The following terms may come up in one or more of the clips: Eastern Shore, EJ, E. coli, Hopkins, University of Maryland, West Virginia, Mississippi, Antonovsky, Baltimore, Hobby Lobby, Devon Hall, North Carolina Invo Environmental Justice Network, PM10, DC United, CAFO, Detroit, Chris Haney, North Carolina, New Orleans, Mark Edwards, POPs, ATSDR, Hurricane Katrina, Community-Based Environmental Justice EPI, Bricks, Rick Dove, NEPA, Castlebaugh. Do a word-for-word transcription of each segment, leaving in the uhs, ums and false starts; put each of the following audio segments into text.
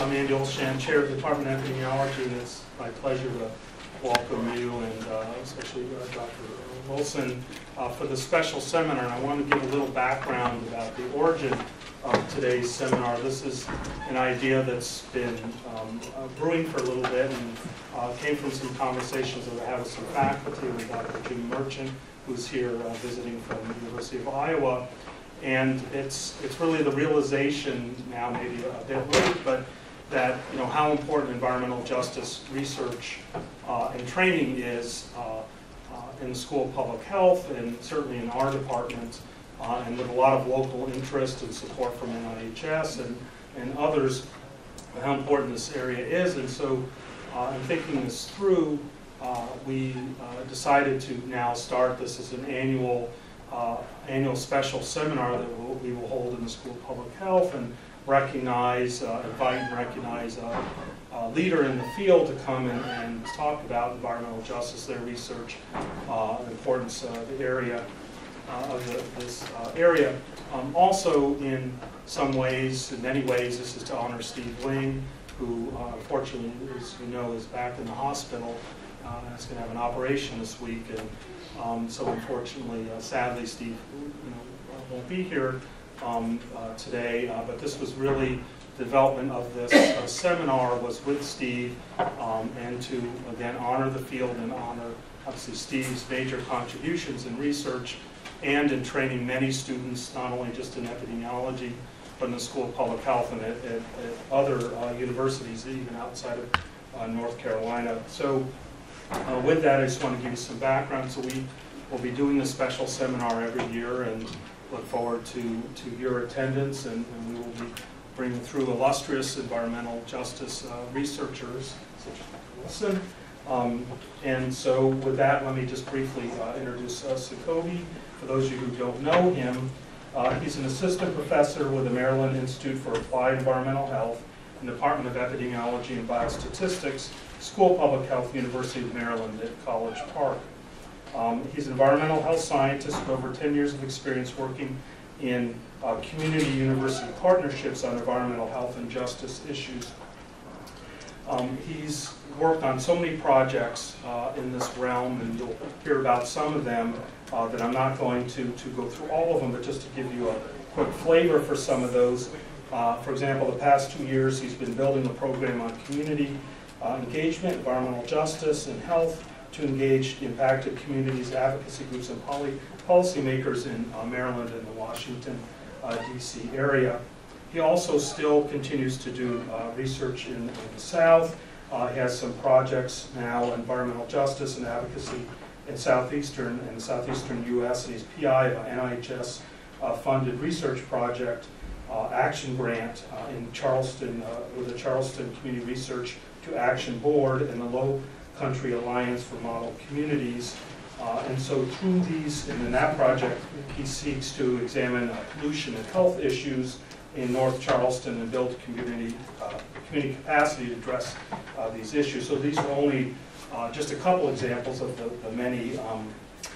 I'm Andy Olshan, Chair of the Department of Epidemiology, and it's my pleasure to welcome you and uh, especially uh, Doctor Wilson uh, for this special seminar. And I want to give a little background about the origin of today's seminar. This is an idea that's been um, uh, brewing for a little bit and uh, came from some conversations that I had with some faculty, with Doctor Jim Merchant, who's here uh, visiting from the University of Iowa. And it's, it's really the realization now, maybe a bit late, but that, you know, how important environmental justice research uh, and training is uh, uh, in the School of Public Health and certainly in our department, uh, and with a lot of local interest and support from N I H S and, and others, how important this area is. And so uh, in thinking this through, uh, we uh, decided to now start this as an annual Uh, annual special seminar that we'll, we will hold in the School of Public Health and recognize, uh, invite and recognize a, a leader in the field to come and, and talk about environmental justice, their research, uh, the importance of the area, uh, of the, this uh, area. Um, also, in some ways, in many ways, this is to honor Steve Wing, who uh, unfortunately, as you know, is back in the hospital. Uh, it's going to have an operation this week, and um, so unfortunately, uh, sadly, Steve you know, won't be here um, uh, today. Uh, but this was really the development of this uh, seminar was with Steve, um, and to again honor the field and honor obviously Steve's major contributions in research and in training many students, not only just in epidemiology, but in the School of Public Health and at, at, at other uh, universities, even outside of uh, North Carolina. So. Uh, with that, I just want to give you some background. So we will be doing this special seminar every year and look forward to, to your attendance, and, and we will be bringing through illustrious environmental justice uh, researchers, such as Wilson. Um, and so with that, let me just briefly uh, introduce uh, Sacoby. For those of you who don't know him, uh, he's an assistant professor with the Maryland Institute for Applied Environmental Health and Department of Epidemiology and Biostatistics, School of Public Health, University of Maryland at College Park. Um, he's an environmental health scientist with over ten years of experience working in uh, community university partnerships on environmental health and justice issues. Um, he's worked on so many projects uh, in this realm, and you'll hear about some of them uh, that I'm not going to, to go through all of them, but just to give you a quick flavor for some of those. Uh, for example, the past two years he's been building a program on community Uh, engagement, environmental justice, and health to engage impacted communities, advocacy groups, and poly policymakers in uh, Maryland and the Washington, uh, D C area. He also still continues to do uh, research in, in the South. Uh, he has some projects now, environmental justice and advocacy in southeastern and southeastern U S, and he's P I of an N I H S-funded uh, research project, uh, Action Grant, uh, in Charleston, uh, with the Charleston Community Research to Action Board and the Low Country Alliance for Model Communities. Uh, and so through these, and in that project, he seeks to examine uh, pollution and health issues in North Charleston and build community, uh, community capacity to address uh, these issues. So these are only uh, just a couple examples of the, the many um,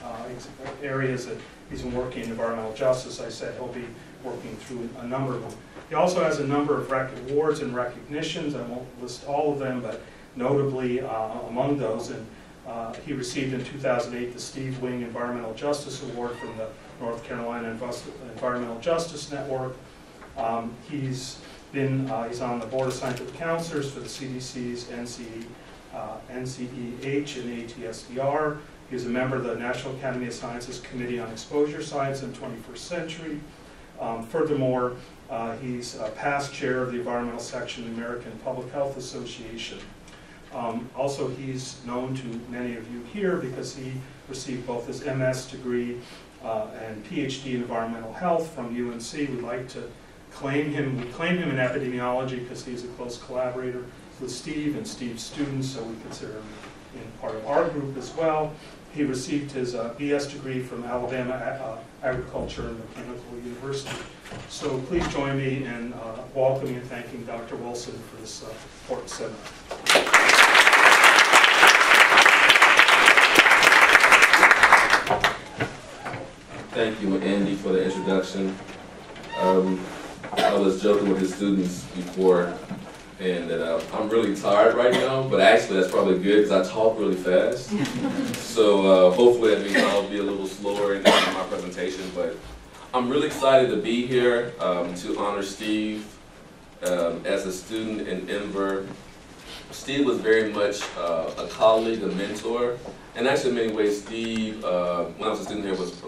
uh, areas that he's been working in environmental justice. I said he'll be working through a number of them. He also has a number of rec awards and recognitions. I won't list all of them, but notably uh, among those, and uh, he received in two thousand eight the Steve Wing Environmental Justice Award from the North Carolina Invo Environmental Justice Network. Um, he's been uh, he's on the Board of Scientific Counselors for the C D C's N C E H and A T S D R. He's a member of the National Academy of Sciences Committee on Exposure Science in the twenty-first century. Um, furthermore, uh, he's a past chair of the environmental section of the American Public Health Association. Um, also, he's known to many of you here because he received both his M S degree uh, and P H D in environmental health from U N C. We'd like to claim him. We claim him in epidemiology because he's a close collaborator with Steve and Steve's students, so we consider him in part of our group as well. He received his uh, B S degree from Alabama uh, Agriculture and Mechanical University. So please join me in uh, welcoming and thanking Doctor Wilson for this uh, important seminar. Thank you, Andy, for the introduction. Um, I was joking with the students before and that uh, I'm really tired right now, but actually that's probably good because I talk really fast. So uh, hopefully that means I'll be a little slower in my presentation, but I'm really excited to be here um, to honor Steve um, as a student in Enver. Steve was very much uh, a colleague, a mentor, and actually in many ways Steve, uh, when I was a student here, was,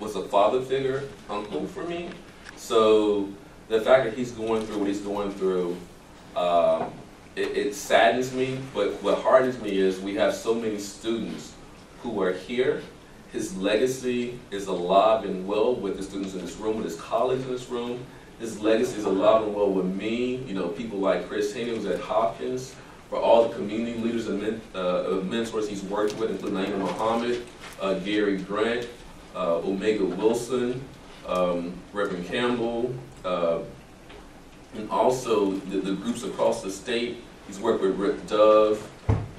was a father figure, uncle for me. So the fact that he's going through what he's going through, um, it, it saddens me, but what hardens me is we have so many students who are here. His legacy is alive and well with the students in this room, with his colleagues in this room. His legacy is alive and well with me, you know, people like Chris Haney who's at Hopkins, for all the community leaders and men, uh, mentors he's worked with, including Naima Muhammad, uh, Gary Grant, uh, Omega Wilson, um, Reverend Campbell, uh, and also the, the groups across the state. He's worked with Rick Dove,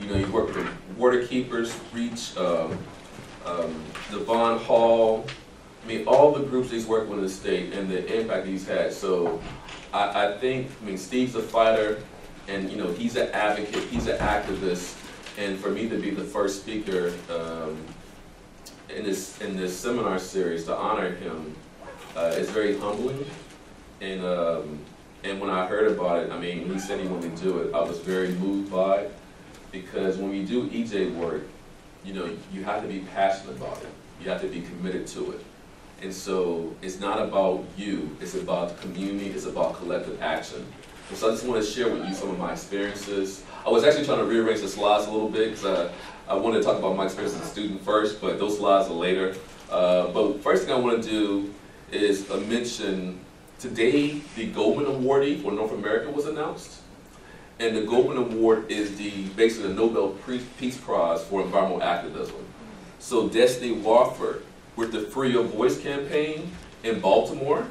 you know, he's worked with Waterkeepers, Reach, um, um, Devon Hall, I mean, all the groups he's worked with in the state and the impact he's had. So I, I think, I mean, Steve's a fighter. And you know, he's an advocate, he's an activist, and for me to be the first speaker um, in this in this seminar series to honor him uh, is very humbling. And um, and when I heard about it, I mean, when he said he wanted to do it, I was very moved by it, because when you do E J work, you know, you have to be passionate about it. You have to be committed to it. And so it's not about you; it's about the community. It's about collective action. So I just want to share with you some of my experiences. I was actually trying to rearrange the slides a little bit because uh, I wanted to talk about my experience as a student first, but those slides are later. Uh, but first thing I want to do is uh, mention today the Goldman Awardee for North America was announced. And the Goldman Award is the basically the Nobel Peace Prize for environmental activism. So Destiny Warford with the Free Your Voice campaign in Baltimore,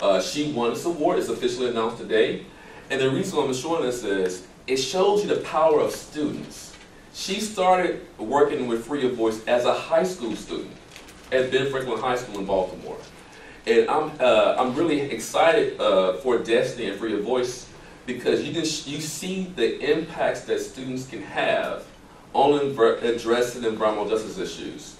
uh, she won this award. It's officially announced today. And the reason I'm showing this is, it shows you the power of students. She started working with Free Your Voice as a high school student at Ben Franklin High School in Baltimore. And I'm, uh, I'm really excited uh, for Destiny and Free Your Voice, because you, can sh you see the impacts that students can have on addressing environmental justice issues.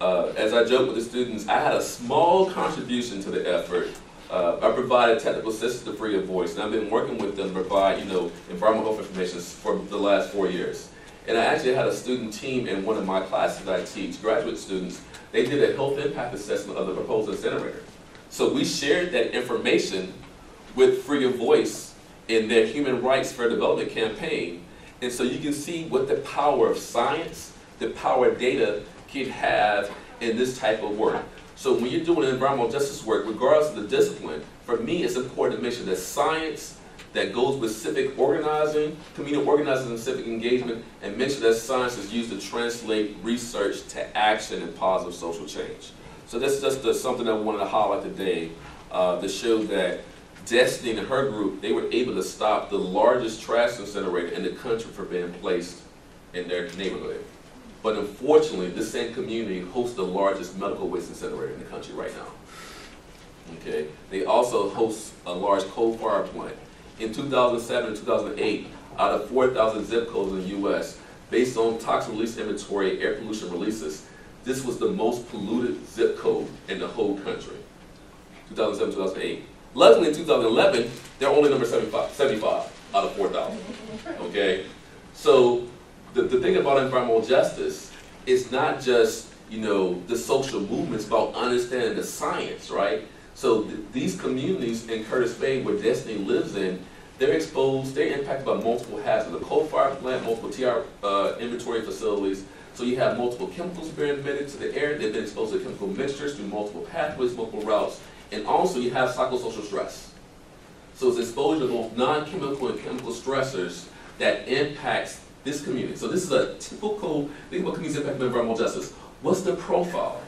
Uh, as I joke with the students, I had a small contribution to the effort. Uh, I provided technical assistance to Free Your Voice, and I've been working with them to provide, you know, environmental health information for the last four years. And I actually had a student team in one of my classes that I teach, graduate students. They did a health impact assessment of the proposed incinerator. So we shared that information with Free Your Voice in their Human Rights Fair Development campaign. And so you can see what the power of science, the power of data can have in this type of work. So when you're doing environmental justice work, regardless of the discipline, for me it's important to make sure that science that goes with civic organizing, community organizing and civic engagement, and make sure that science is used to translate research to action and positive social change. So that's just the, something I wanted to highlight today uh, to show that Destiny and her group, they were able to stop the largest trash incinerator in the country from being placed in their neighborhood. But unfortunately, this same community hosts the largest medical waste incinerator in the country right now. Okay, they also host a large coal fire plant. In two thousand seven and two thousand eight, out of four thousand zip codes in the U S, based on toxic release inventory, air pollution releases, this was the most polluted zip code in the whole country. two thousand seven, two thousand eight. Luckily, in two thousand eleven, they're only number seventy-five, seventy-five out of four thousand. Okay, so. The, the thing about environmental justice, it's not just, you know, the social movements, about understanding the science, right? So th these communities in Curtis Bay, where Destiny lives in, they're exposed, they're impacted by multiple hazards. The coal fire plant, multiple T R uh, inventory facilities. So you have multiple chemicals being emitted to the air. They've been exposed to chemical mixtures through multiple pathways, multiple routes. And also you have psychosocial stress. So it's exposure to both non-chemical and chemical stressors that impacts this community. So this is a typical thing about communities impacted by environmental justice. What's the profile?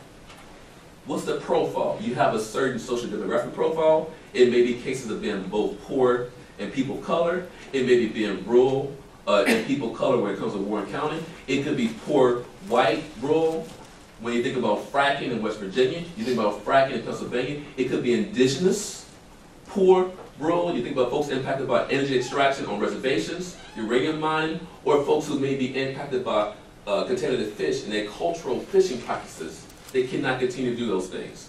What's the profile? You have a certain social demographic profile. It may be cases of being both poor and people of color. It may be being rural uh, and people of color when it comes to Warren County. It could be poor, white, rural. When you think about fracking in West Virginia, you think about fracking in Pennsylvania. It could be indigenous, poor, rural, you think about folks impacted by energy extraction on reservations, uranium mining, or folks who may be impacted by uh, contaminated fish and their cultural fishing practices. They cannot continue to do those things.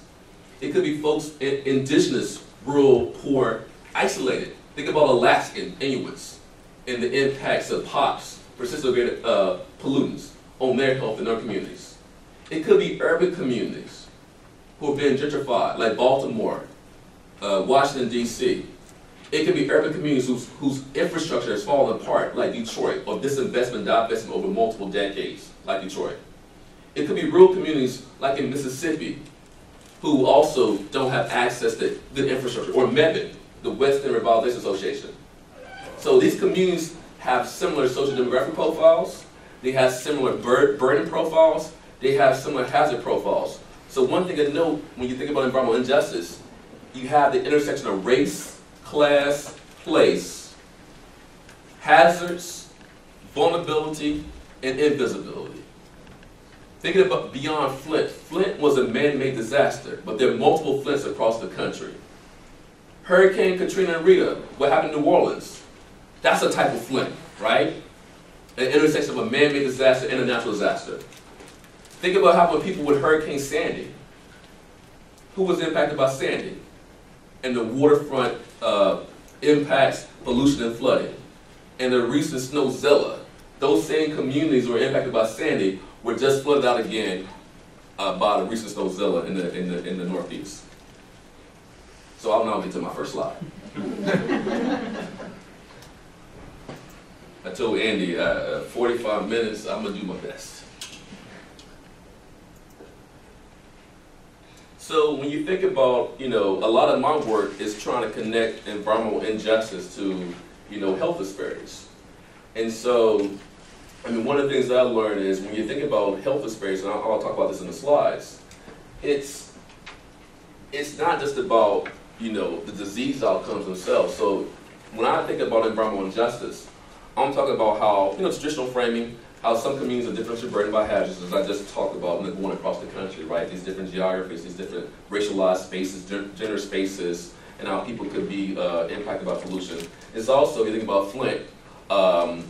It could be folks in indigenous, rural, poor, isolated. Think about Alaskan Inuits and the impacts of P O Ps, persistent uh, pollutants, on their health in their communities. It could be urban communities who have been gentrified, like Baltimore, uh, Washington, D C It could be urban communities whose, whose infrastructure has fallen apart, like Detroit, or disinvestment, divestment over multiple decades, like Detroit. It could be rural communities, like in Mississippi, who also don't have access to good infrastructure, or Mebane, the Western Revitalization Association. So these communities have similar socio-demographic profiles, they have similar bur burden profiles, they have similar hazard profiles. So one thing to note when you think about environmental injustice, you have the intersection of race, class, place, hazards, vulnerability, and invisibility. Thinking about beyond Flint, Flint was a man-made disaster, but there are multiple Flints across the country. Hurricane Katrina and Rita, what happened in New Orleans, that's a type of Flint, right? An intersection of a man-made disaster and a natural disaster. Think about how many people with Hurricane Sandy, who was impacted by Sandy, and the waterfront uh, impacts, pollution, and flooding, and the recent Snowzilla. Those same communities were impacted by Sandy were just flooded out again uh, by the recent Snowzilla in the, in the, in the Northeast. So I'll now get to my first slide. I told Andy, uh, forty-five minutes, I'm gonna do my best. So when you think about, you know, a lot of my work is trying to connect environmental injustice to, you know, health disparities. And so, I mean, one of the things that I learned is when you think about health disparities, and I'll, I'll talk about this in the slides, it's, it's not just about, you know, the disease outcomes themselves. So when I think about environmental injustice, I'm talking about how, you know, traditional framing, how some communities are differentially burdened by hazards, as I just talked about, and going across the country, right? These different geographies, these different racialized spaces, gender spaces, and how people could be uh, impacted by pollution. It's also, if you think about Flint, um,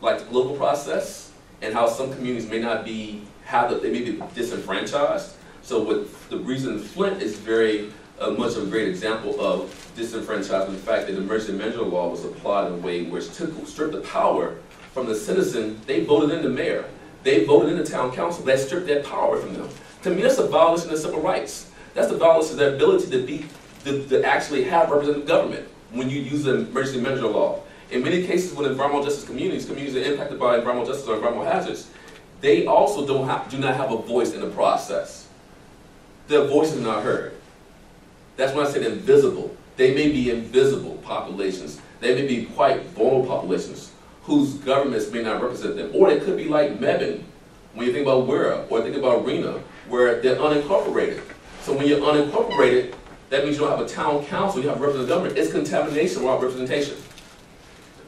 like the political process, and how some communities may not be, have the, they may be disenfranchised. So with the reason Flint is very uh, much of a great example of disenfranchisement, the fact that the emergency manager law was applied in a way which took, stripped the power from the citizen. They voted in the mayor, they voted in the town council, that stripped that power from them. To me, that's a violation of civil rights. That's a violation of their ability to be, to, to actually have representative government when you use the emergency manager law. In many cases, with environmental justice communities, communities that are impacted by environmental justice or environmental hazards, they also don't have, do not have a voice in the process. Their voices are not heard. That's when I said invisible. They may be invisible populations. They may be quite vulnerable populations whose governments may not represent them. Or they could be like Mebane, when you think about WERA, or think about RENA, where they're unincorporated. So when you're unincorporated, that means you don't have a town council, you have representative government. It's contamination without representation.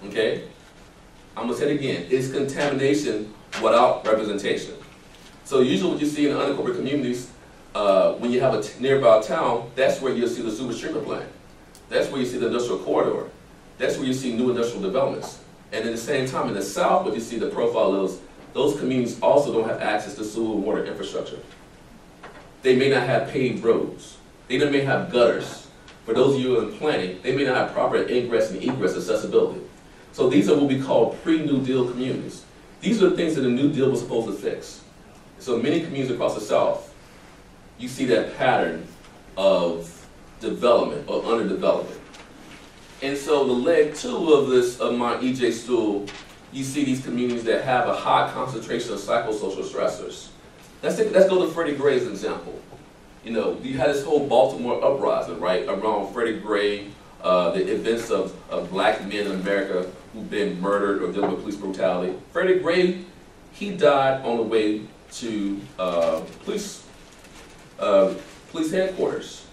Okay? I'm gonna say it again, it's contamination without representation. So usually what you see in the unincorporated communities, uh, when you have a t nearby town, that's where you'll see the super streamer plant. That's where you see the industrial corridor. That's where you see new industrial developments. And at the same time, in the South, what you see the profile is, those communities also don't have access to sewer and water infrastructure. They may not have paved roads. They may have gutters. For those of you in planning, they may not have proper ingress and egress accessibility. So these are what we call pre-New Deal communities. These are the things that the New Deal was supposed to fix. So many communities across the South, you see that pattern of development or underdevelopment. And so the leg two of this, of my E J stool, you see these communities that have a high concentration of psychosocial stressors. Let's, think, let's go to Freddie Gray's example. You know, you had this whole Baltimore uprising, right, around Freddie Gray, uh, the events of, of black men in America who've been murdered or dealing with police brutality. Freddie Gray, he died on the way to uh, police, uh, police headquarters.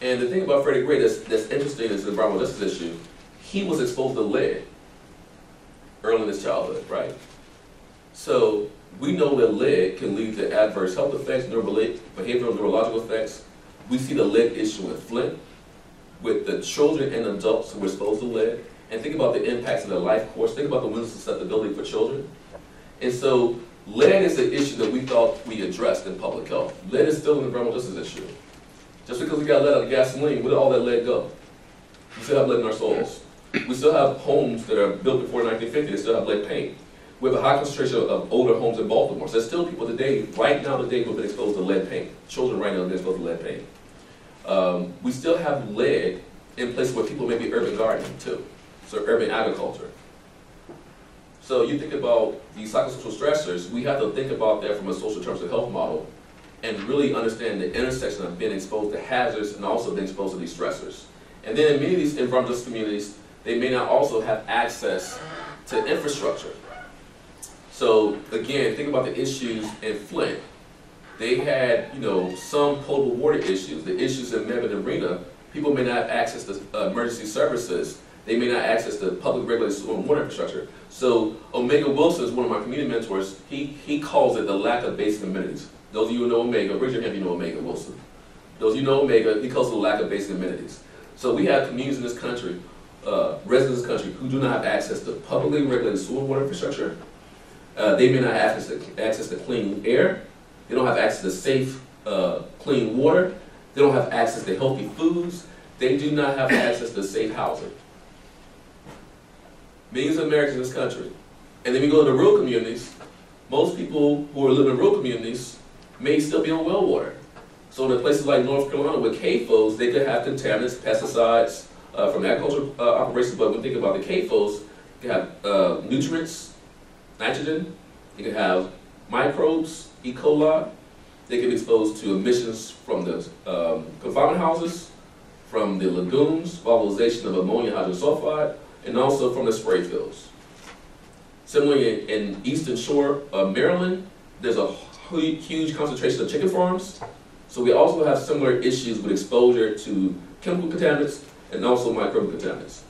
And the thing about Freddie Gray that's, that's interesting is the environmental justice issue. He was exposed to lead early in his childhood, right? So we know that lead can lead to adverse health effects, neural, behavioral, neurological effects. We see the lead issue in Flint. with the children and adults who are exposed to lead, and think about the impacts of their life course, think about the windows of susceptibility for children. And so lead is an issue that we thought we addressed in public health. Lead is still an environmental justice issue. Just because we got lead out of gasoline, where did all that lead go? We still have lead in our soils. We still have homes that are built before nineteen fifty that still have lead paint. We have a high concentration of older homes in Baltimore. So there's still people today, right now today, who have been exposed to lead paint. Children right now have been exposed to lead paint. Um, we still have lead in places where people may be urban gardening too, so urban agriculture. So you think about these psychosocial stressors, we have to think about that from a social terms of health model and really understand the intersection of being exposed to hazards and also being exposed to these stressors. And then in many of these environmental communities, they may not also have access to infrastructure. So again, think about the issues in Flint. They had, you know, some potable water issues. The issues in Mebane Arena, people may not have access to uh, emergency services. They may not have access to public regulated storm water infrastructure. So Omega Wilson is one of my community mentors. He, he calls it the lack of basic amenities. Those of you who know Omega, raise your hand if you know Omega Wilson. Those of you who know Omega, he calls it the lack of basic amenities. So we have communities in this country, uh, residents in this country, who do not have access to publicly regulated storm water infrastructure. Uh, they may not have access to, access to clean air. They don't have access to safe, uh, clean water. They don't have access to healthy foods. They do not have access to safe housing. Millions of Americans in this country. And then we go to the rural communities. Most people who are living in rural communities may still be on well water. So in places like North Carolina with C A F Os, they could have contaminants, pesticides uh, from agricultural uh, operations. But when we think about the C A F Os, they have uh, nutrients, nitrogen. You can have microbes, E. coli. They can be exposed to emissions from the um, confinement houses, from the lagoons, volatilization of ammonium hydrogen sulfide, and also from the spray fields. Similarly, in, in Eastern Shore of Maryland, there's a huge concentration of chicken farms. So we also have similar issues with exposure to chemical contaminants and also microbial contaminants.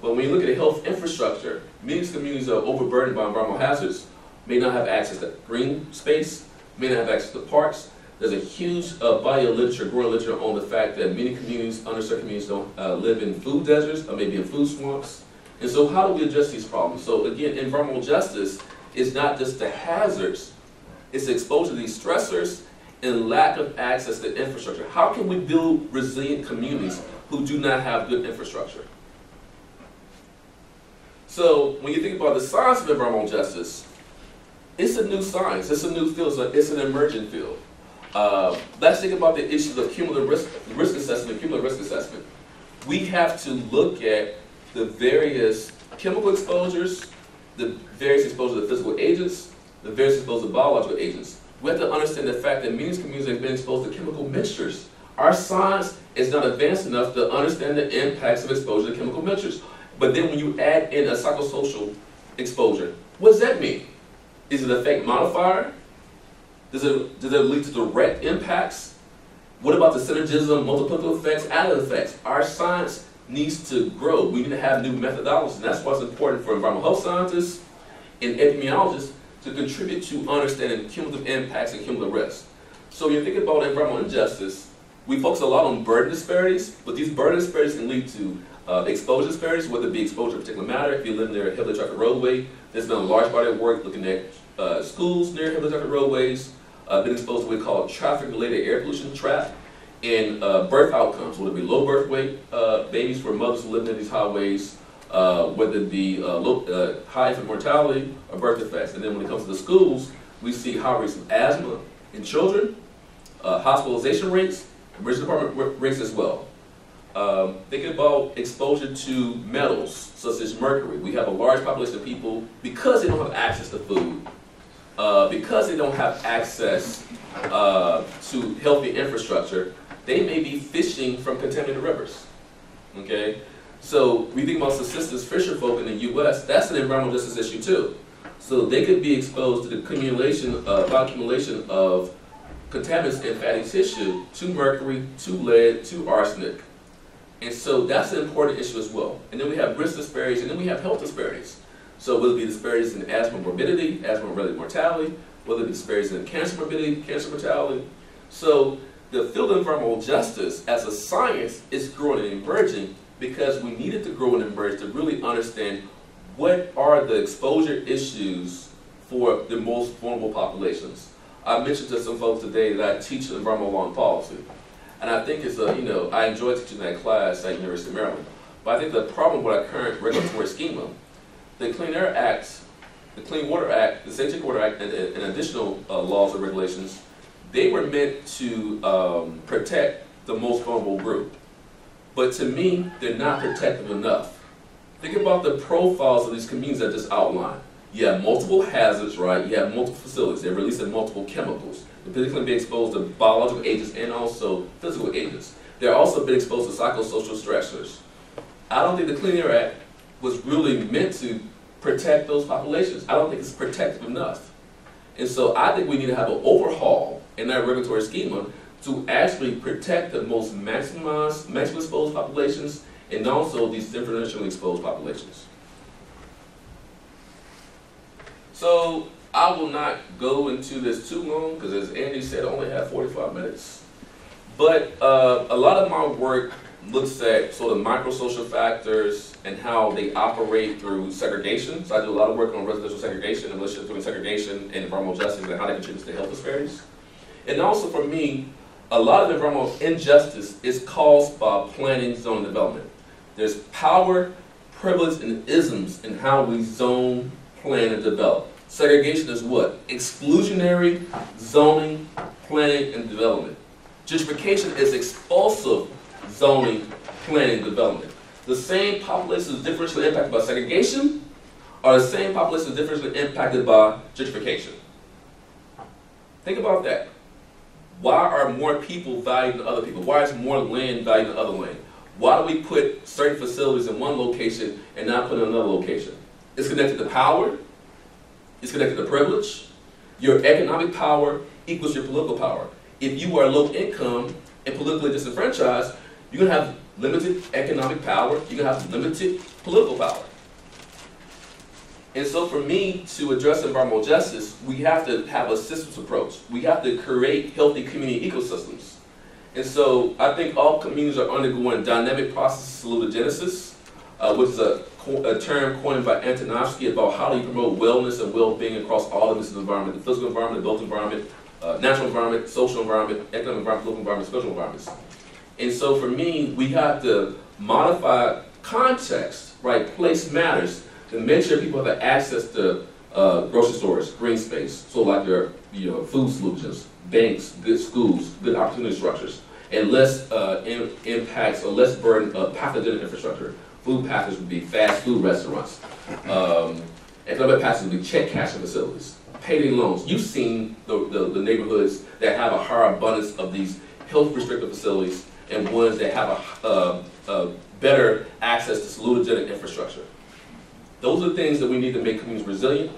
But when you look at health infrastructure, many communities are overburdened by environmental hazards, may not have access to green space, may not have access to parks. There's a huge uh, body of literature, growing literature, on the fact that many communities, underserved communities, don't uh, live in food deserts or maybe in food swamps. And so how do we address these problems? So again, environmental justice is not just the hazards, it's exposure to these stressors and lack of access to infrastructure. How can we build resilient communities who do not have good infrastructure? So when you think about the science of environmental justice, it's a new science, it's a new field, so it's an emerging field. Uh, let's think about the issues of cumulative risk, risk assessment, cumulative risk assessment. We have to look at the various chemical exposures, the various exposures to physical agents, the various exposures to biological agents. We have to understand the fact that many communities have been exposed to chemical mixtures. Our science is not advanced enough to understand the impacts of exposure to chemical mixtures. But then when you add in a psychosocial exposure, what does that mean? Is it a fake modifier? Does it, does it lead to direct impacts? What about the synergism, multiplicative effects, additive effects? Our science needs to grow. We need to have new methodologies, and that's why it's important for environmental health scientists and epidemiologists to contribute to understanding cumulative impacts and cumulative risk. So when you think about environmental injustice, we focus a lot on burden disparities, but these burden disparities can lead to uh, exposure disparities, whether it be exposure to a particular matter. If you live near a heavily trafficked roadway, there's been a large body of work looking at uh, schools near heavily trafficked roadways, uh, been exposed to what we call traffic-related air pollution trap, and uh, birth outcomes, whether it be low birth weight uh, babies for mothers who live near these highways, Uh, whether it be uh, low, uh, high infant mortality or birth defects. And then when it comes to the schools, we see high rates of asthma in children, uh, hospitalization rates, emergency department rates as well. Um, thinking about exposure to metals, such as mercury. We have a large population of people, because they don't have access to food, uh, because they don't have access uh, to healthy infrastructure, they may be fishing from contaminated rivers, okay? So we think about subsistence fisher folk in the U S, that's an environmental justice issue too. So they could be exposed to the accumulation, uh, bioaccumulation of contaminants in fatty tissue, to mercury, to lead, to arsenic. And so that's an important issue as well. And then we have risk disparities, and then we have health disparities. So whether it be disparities in asthma morbidity, asthma-related mortality, whether it be disparities in cancer morbidity, cancer mortality. So the field of environmental justice as a science is growing and emerging because we needed to grow and emerge to really understand what are the exposure issues for the most vulnerable populations. I mentioned to some folks today that I teach environmental law and policy. And I think it's a, you know, I enjoy teaching that class at University of Maryland. But I think the problem with our current regulatory schema, the Clean Air Act, the Clean Water Act, the Safe Drinking Water Act, and, and additional uh, laws and regulations, they were meant to um, protect the most vulnerable group. But to me, they're not protective enough. Think about the profiles of these communities I just outlined. You have multiple hazards, right? You have multiple facilities. They're releasing multiple chemicals. They're particularly being exposed to biological agents and also physical agents. They're also being exposed to psychosocial stressors. I don't think the Clean Air Act was really meant to protect those populations. I don't think it's protective enough. And so I think we need to have an overhaul in that regulatory schema to actually protect the most maximized, maximum exposed populations and also these differentially exposed populations. So I will not go into this too long because, as Andy said, I only have forty-five minutes. But uh, a lot of my work looks at sort of micro-social factors and how they operate through segregation. So I do a lot of work on residential segregation and relationship between segregation and environmental justice and how that contributes to health disparities. And also for me, a lot of environmental injustice is caused by planning, zone development. There's power, privilege, and isms in how we zone, plan, and develop. Segregation is what? Exclusionary, zoning, planning, and development. Gentrification is expulsive zoning, planning, and development. The same populations differentially impacted by segregation are the same populations differentially impacted by gentrification. Think about that. Why are more people valued than other people? Why is more land valued than other land? Why do we put certain facilities in one location and not put in another location? It's connected to power. It's connected to privilege. Your economic power equals your political power. If you are low income and politically disenfranchised, you're going to have limited economic power. You're going to have limited political power. And so for me, to address environmental justice, we have to have a systems approach. We have to create healthy community ecosystems. And so I think all communities are undergoing dynamic processes of salutogenesis, uh, which is a, a term coined by Antonovsky about how do you promote wellness and well-being across all of this environment, the physical environment, the built environment, uh, natural environment, social environment, economic environment, local environment, spiritual environments. And so for me, we have to modify context, right? Place matters. To make sure people have access to uh, grocery stores, green space, so like your you know, food solutions, banks, good schools, good opportunity structures, and less uh, in, impacts or less burden of pathogenic infrastructure. Food pathways would be fast food restaurants. Um, economic pathways would be check cashing facilities, payday loans. You've seen the, the, the neighborhoods that have a higher abundance of these health restrictive facilities and ones that have a, uh, a better access to salutogenic infrastructure. Those are the things that we need to make communities resilient.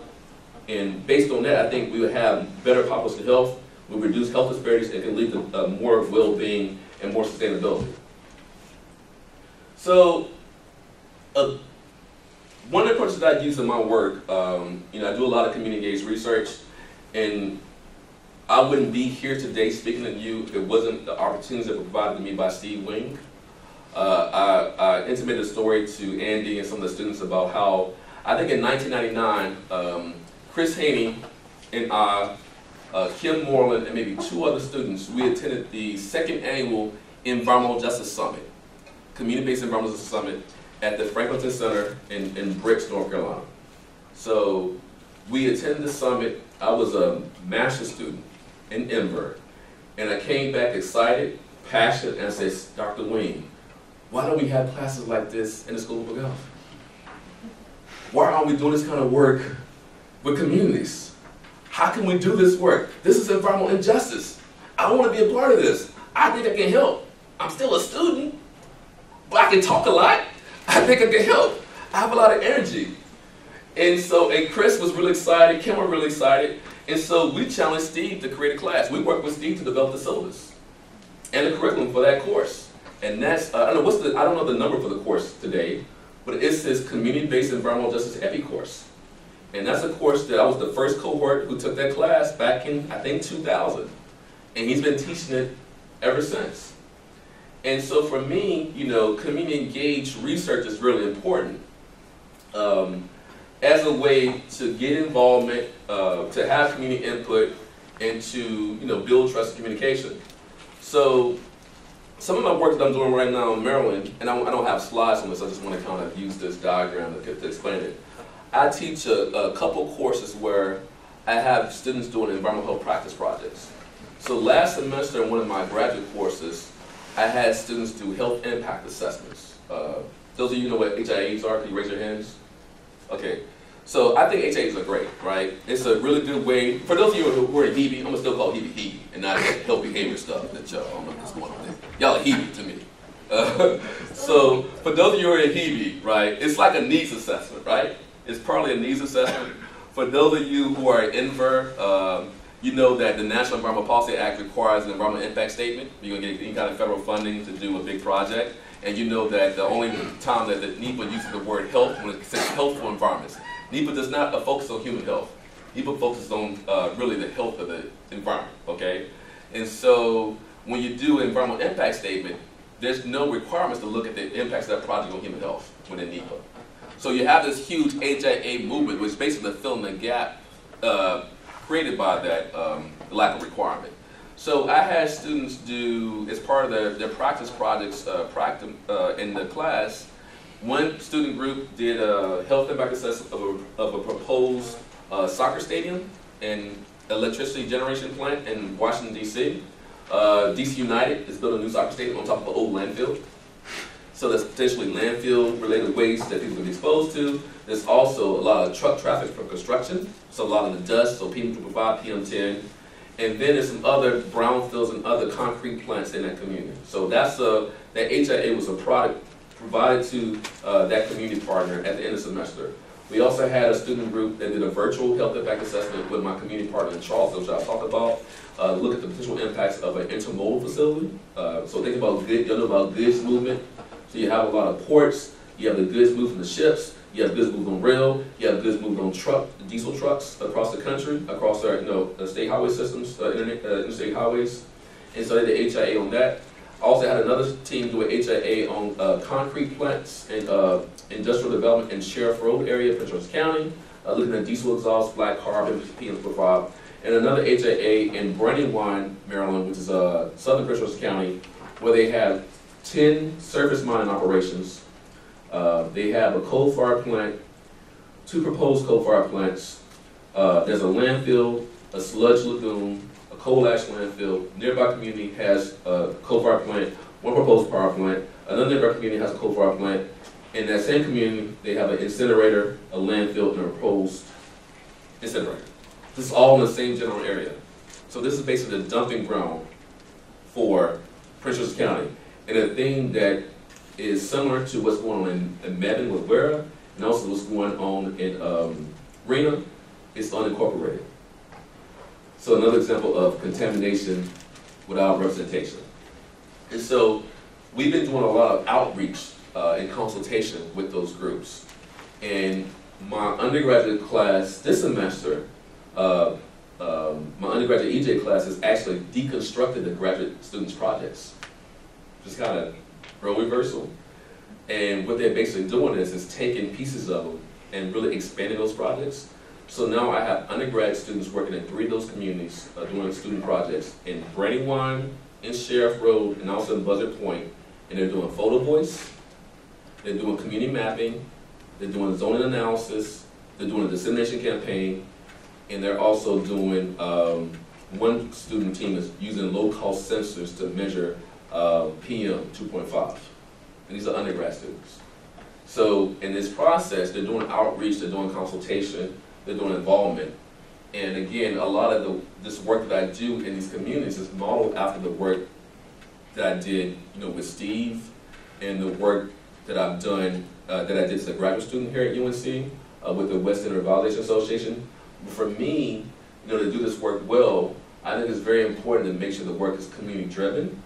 And based on that, I think we would have better population health, we would reduce health disparities, and can lead to uh, more well-being and more sustainability. So uh, one of the approaches that I use in my work, um, you know, I do a lot of community-engaged research, and I wouldn't be here today speaking to you if it wasn't the opportunities that were provided to me by Steve Wing. Uh, I, I intimated a story to Andy and some of the students about how, I think in nineteen ninety-nine, um, Chris Haney and I, uh, Kim Moreland, and maybe two other students, we attended the second annual Environmental Justice Summit, Community-Based Environmental Justice Summit, at the Franklinton Center in, in Bricks, North Carolina. So we attended the summit. I was a master's student in Enver, and I came back excited, passionate, and I said, Doctor Wing, why don't we have classes like this in the School of Public Health? Why aren't we doing this kind of work with communities? How can we do this work? This is environmental injustice. I want to be a part of this. I think I can help. I'm still a student, but I can talk a lot. I think I can help. I have a lot of energy. And so, and Chris was really excited, Kim was really excited, and so we challenged Steve to create a class. We worked with Steve to develop the syllabus and the curriculum for that course. And that's, uh, I, don't know what's the, I don't know the number for the course today, but it's this Community-Based Environmental Justice E P I course. And that's a course that I was the first cohort who took that class back in, I think, two thousand. And he's been teaching it ever since. And so for me, you know, community engaged research is really important um, as a way to get involvement, uh, to have community input, and to, you know, build trust and communication. So some of my work that I'm doing right now in Maryland, and I, I don't have slides on this, I just want to kind of use this diagram to, to explain it. I teach a, a couple courses where I have students doing environmental health practice projects. So last semester in one of my graduate courses, I had students do health impact assessments. Uh, those of you who know what H I As are, can you raise your hands? Okay. So I think H I As are great, right? It's a really good way, for those of you who are in Hebe, I'm going to still call Hebe Hebe, and not health behavior stuff that y'all, I don't know what's going on there. Y'all are Hebe to me. Uh, so for those of you who are in Hebe, right, it's like a needs assessment, right? It's partly a needs assessment. For those of you who are in N V E R, um, you know that the National Environmental Policy Act requires an environmental impact statement. You're going to get any kind of federal funding to do a big project. And you know that the only time that the NEPA uses the word health when it says healthful environments. NEPA does not focus on human health. NEPA focuses on uh, really the health of the environment, okay? And so when you do an environmental impact statement, there's no requirements to look at the impacts of that project on human health within NEPA. So you have this huge H I A movement, which is basically filling the gap uh, created by that um, lack of requirement. So I had students do, as part of their, their practice projects uh, practice, uh, in the class, one student group did a health impact assessment of a, of a proposed uh, soccer stadium and electricity generation plant in Washington, D C. Uh, D C United is building a new soccer stadium on top of an old landfill. So there's potentially landfill-related waste that people can be exposed to. There's also a lot of truck traffic from construction, so a lot of the dust, so people can provide P M ten. And then there's some other brownfields and other concrete plants in that community. So that's a, that H I A was a product provided to uh, that community partner at the end of the semester. We also had a student group that did a virtual health impact assessment with my community partner in Charleston, which I'll talk about, uh, look at the potential impacts of an intermodal facility. Uh, so think about good, you know about goods movement. So you have a lot of ports, you have the goods moved from the ships, you have goods moved on rail, you have goods moved on truck, diesel trucks across the country, across our you know, state highway systems, uh, internet, uh, interstate highways. And so they did H I A on that. I also had another team doing H I A on uh, concrete plants and uh, industrial development in Sheriff Road area of Prince George's County, uh, looking at diesel exhaust, black carbon, P M profile, and another H I A in Brandywine, Maryland, which is uh, southern Prince George's County, where they have ten surface mining operations. Uh, they have a coal-fired plant, two proposed coal-fired plants. Uh, there's a landfill, a sludge lagoon, a coal ash landfill. Nearby community has a coal-fired plant, one proposed power plant. Another nearby community has a coal-fired plant. In that same community, they have an incinerator, a landfill, and a proposed incinerator. This is all in the same general area. So this is basically the dumping ground for Prince George's County. And a thing that is similar to what's going on in, in Mebane with WERA, and also what's going on in um, RENA, is unincorporated. So another example of contamination without representation. And so we've been doing a lot of outreach uh, and consultation with those groups. And my undergraduate class this semester, uh, um, my undergraduate E J class has actually deconstructed the graduate students' projects. Just kind of role reversal. And what they're basically doing is, is taking pieces of them and really expanding those projects. So now I have undergrad students working in three of those communities uh, doing student projects in Brandywine, in Sheriff Road, and also in Buzzard Point. And they're doing photo voice, they're doing community mapping, they're doing zoning analysis, they're doing a dissemination campaign, and they're also doing, um, one student team is using low-cost sensors to measure Uh, P M two point five, and these are undergrad students. So in this process, they're doing outreach, they're doing consultation, they're doing involvement, and again, a lot of the, this work that I do in these communities is modeled after the work that I did, you know, with Steve, and the work that I've done, uh, that I did as a graduate student here at U N C uh, with the West Center Validation Association. For me, you know, to do this work well, I think it's very important to make sure the work is community-driven,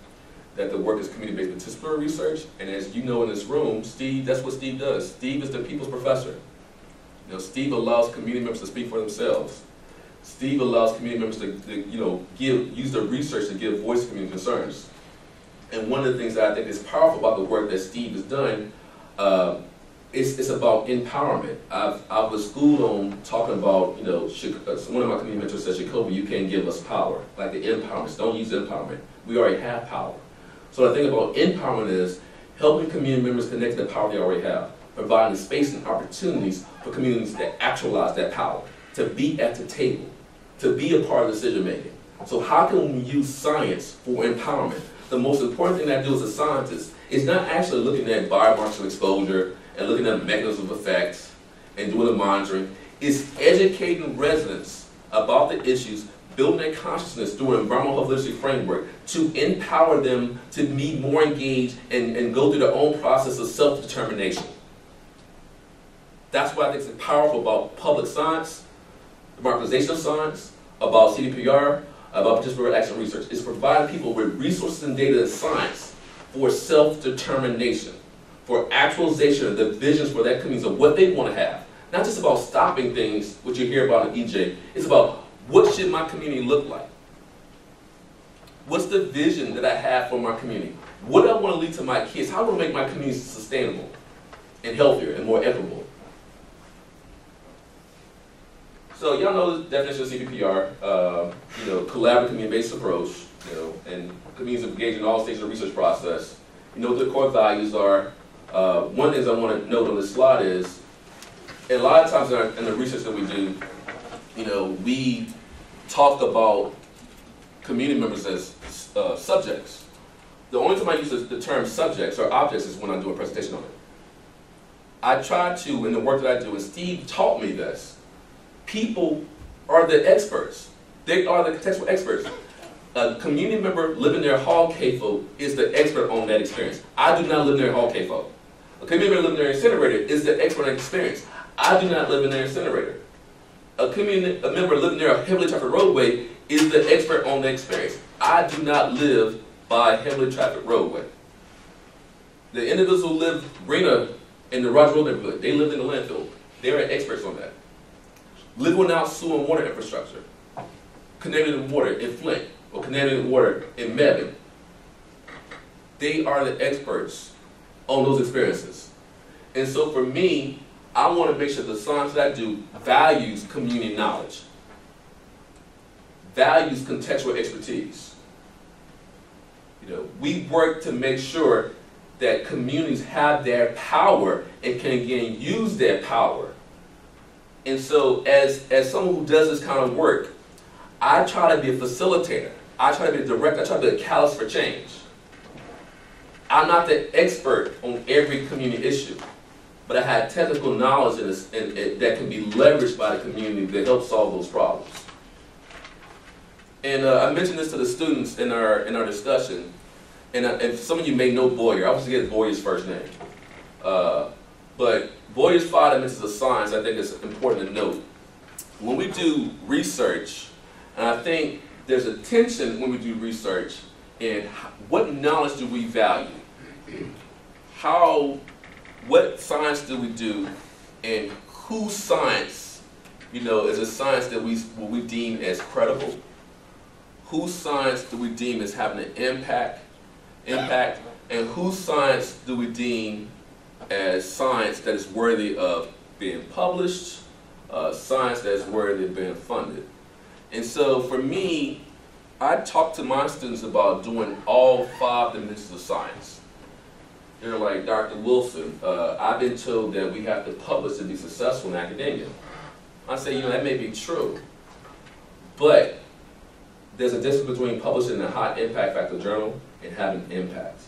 that the work is community-based participatory research, and as you know in this room, Steve, that's what Steve does. Steve is the people's professor. You know, Steve allows community members to speak for themselves. Steve allows community members to, to you know, give, use their research to give voice to community concerns. And one of the things that I think is powerful about the work that Steve has done, uh, it's, it's about empowerment. I've, I was schooled on talking about, you know, one of my community mentors said, Sacoby, you can't give us power. Like the empowerment, don't use empowerment. We already have power. So the thing about empowerment is helping community members connect to the power they already have, providing space and opportunities for communities to actualize that power, to be at the table, to be a part of decision making. So how can we use science for empowerment? The most important thing I do as a scientist is not actually looking at biomarkers of exposure and looking at mechanisms of effects and doing the monitoring. It's educating residents about the issues, building their consciousness through an environmental health literacy framework to empower them to be more engaged and, and go through their own process of self-determination. That's what I think is powerful about public science, democratization of science, about C D P R, about participatory action research. It's providing people with resources and data and science for self-determination, for actualization of the visions for that community, of what they want to have. Not just about stopping things, which you hear about in E J, it's about what should my community look like? What's the vision that I have for my community? What do I want to lead to my kids? How do I make my community sustainable and healthier and more equitable? So y'all know the definition of C D P R, uh, you know, collaborative community-based approach, you know, and communities engaged in all stages of the research process. You know what the core values are. Uh, one of the things I want to note on this slide is, a lot of times in, our, in the research that we do, you know, we talk about community members as uh, subjects. The only time I use the term subjects or objects is when I do a presentation on it. I try to, in the work that I do, and Steve taught me this, people are the experts. They are the contextual experts. A community member living their hall C A F O is the expert on that experience. I do not live in their hall C A F O. A community member living in their incinerator is the expert on that experience. I do not live in their incinerator. A community a member living near a heavily trafficked roadway is the expert on the experience. I do not live by a heavily trafficked roadway. The individuals who live greener in the Roger Road neighborhood, they lived in the landfill. They are experts on that. Living out sewer and water infrastructure, Connecticut water in Flint, or Connecticut water in Mebane. They are the experts on those experiences. And so for me, I want to make sure the science that I do values community knowledge, values contextual expertise. You know, we work to make sure that communities have their power and can again use their power. And so as, as someone who does this kind of work, I try to be a facilitator. I try to be a director. I try to be a catalyst for change. I'm not the expert on every community issue, but I have technical knowledge in this, in, in, that can be leveraged by the community to help solve those problems. And uh, I mentioned this to the students in our, in our discussion, and, uh, and some of you may know Boyer. I was going to get Boyer's first name. Uh, but Boyer's five dimensions of science, I think it's important to note. When we do research, and I think there's a tension when we do research in what knowledge do we value? How, what science do we do, and whose science, you know, is a science that we, we deem as credible? Whose science do we deem as having an impact, impact, and whose science do we deem as science that is worthy of being published, uh, science that is worthy of being funded? And so for me, I talk to my students about doing all five dimensions of science. They're like, Doctor Wilson, uh, I've been told that we have to publish to be successful in academia. I say, you know, that may be true, but there's a difference between publishing in a high impact factor journal and having impact.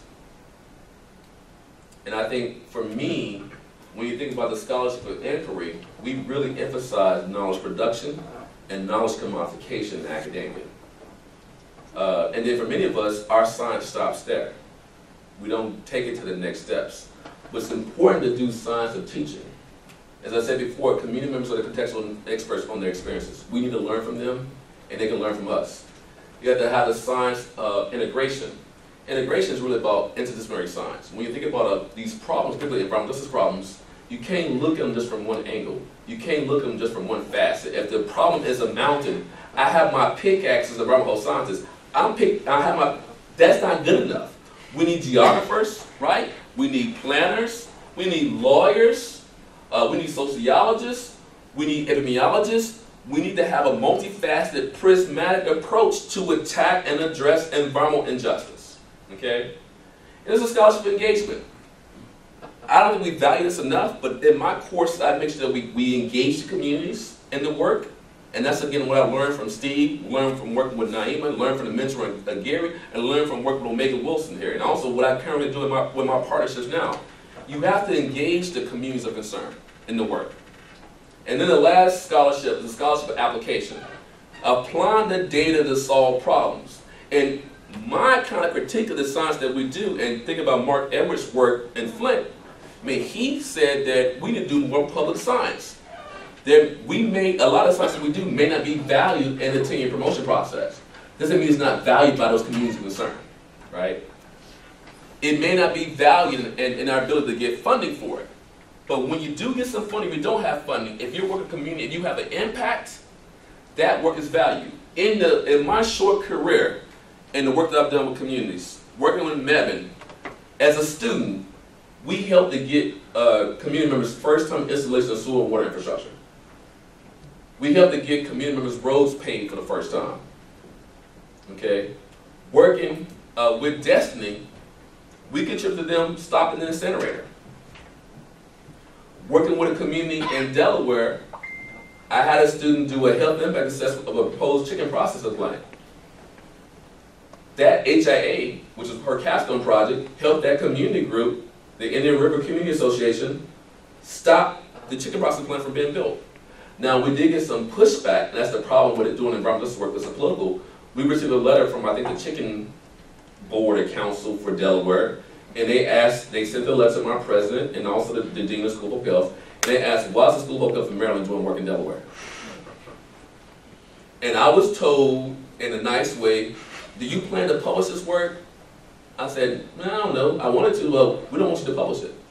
And I think for me, when you think about the scholarship of inquiry, we really emphasize knowledge production and knowledge commodification in academia. Uh, and then for many of us, our science stops there. We don't take it to the next steps. But it's important to do science of teaching. As I said before, community members are the contextual experts on their experiences. We need to learn from them, and they can learn from us. You have to have the science of integration. Integration is really about interdisciplinary science. When you think about uh, these problems, particularly environmental justice problems, you can't look at them just from one angle. You can't look at them just from one facet. If the problem is a mountain, I have my pickaxe as an environmental scientist. I'm pick, I have my, that's not good enough. We need geographers, right? We need planners. We need lawyers. Uh, we need sociologists. We need epidemiologists. We need to have a multifaceted, prismatic approach to attack and address environmental injustice. Okay? And this is scholarship engagement. I don't think we value this enough, but in my course, I make sure that we, we engage the communities in the work. And that's, again, what I learned from Steve, learned from working with Naima, learned from the mentor and, and Gary, and learned from working with Omega Wilson here. And also what I currently do in my, with my partnerships now. You have to engage the communities of concern in the work. And then the last scholarship is the scholarship application. Applying the data to solve problems. And my kind of critique of the science that we do, and think about Mark Edwards' work in Flint, I mean, he said that we need to do more public science. That we may, a lot of science that we do may not be valued in the tenure promotion process. Doesn't mean it's not valued by those communities of concern, right? It may not be valued in, in, in our ability to get funding for it. But when you do get some funding, if you don't have funding, if you're working community, if you have an impact, that work is valued. In, the, in my short career, in the work that I've done with communities, working with Mebane, as a student, we helped to get uh, community members first-time installation of sewer and water infrastructure. We helped to get community members' roads paved for the first time. Okay, working uh, with Destiny, we contributed to them stopping the incinerator. Working with a community in Delaware, I had a student do a health impact assessment of a proposed chicken processing plant. That H I A, which is her capstone project, helped that community group, the Indian River Community Association, stop the chicken processing plant from being built. Now, we did get some pushback, and that's the problem with it doing environmental justice work that's political. We received a letter from, I think, the Chicken Board or Council for Delaware, and they asked, they sent the letter to my president and also the, the Dean of the School of Health, and they asked, why is the School of Public Health in Maryland doing work in Delaware? And I was told in a nice way, do you plan to publish this work? I said, I don't know. I wanted to, well, we don't want you to publish it.